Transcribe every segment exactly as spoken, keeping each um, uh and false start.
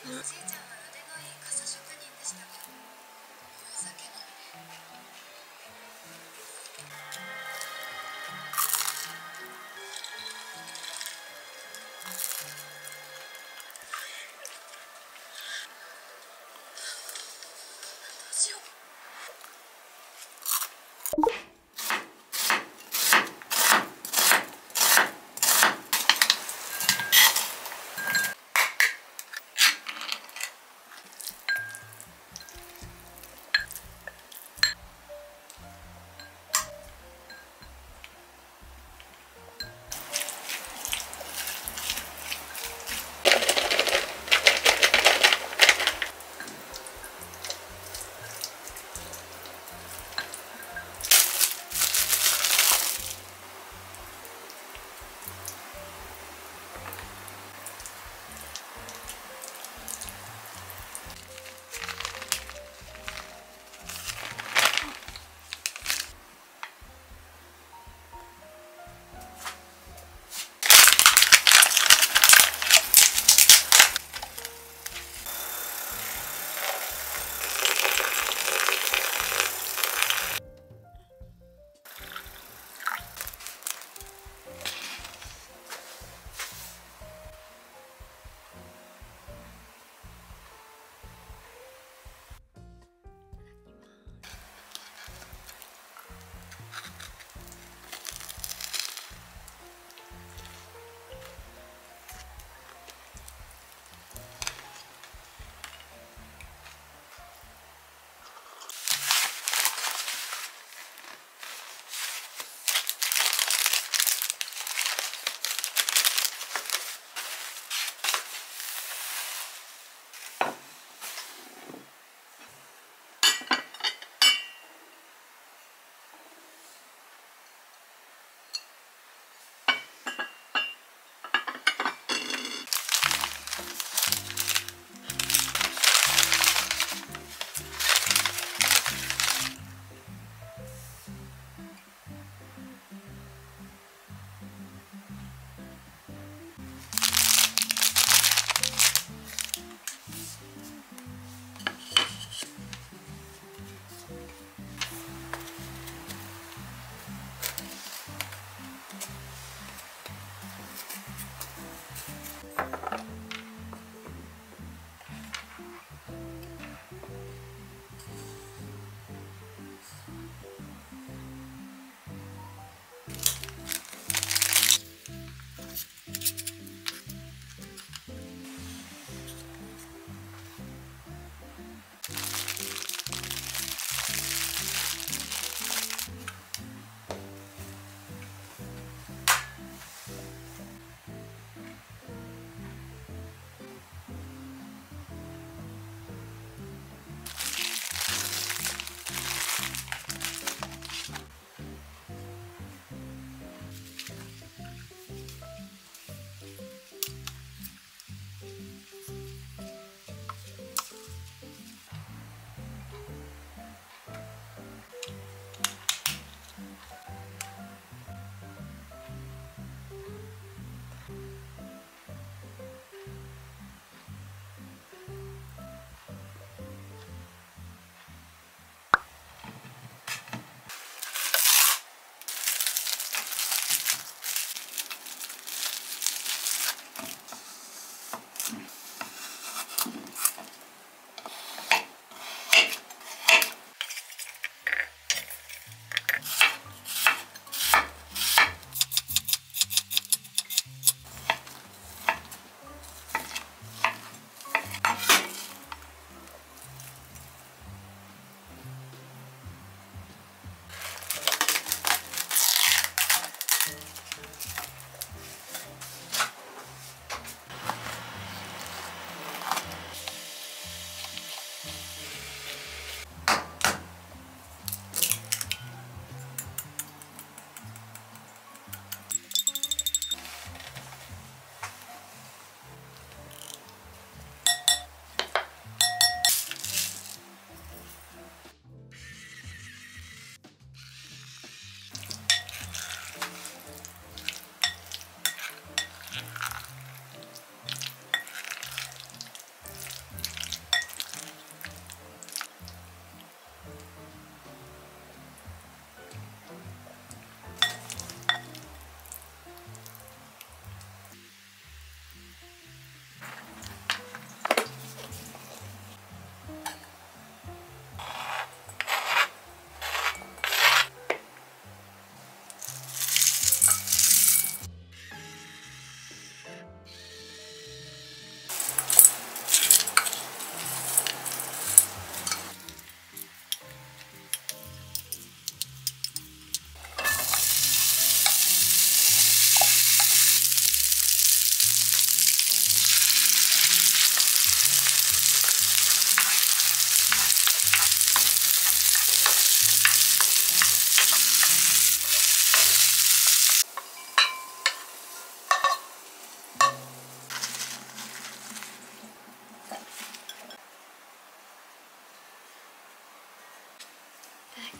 おじいちゃんは腕のいい傘職人でしたが、お酒も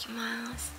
きます。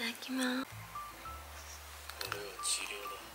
いただきます。俺は治療だ。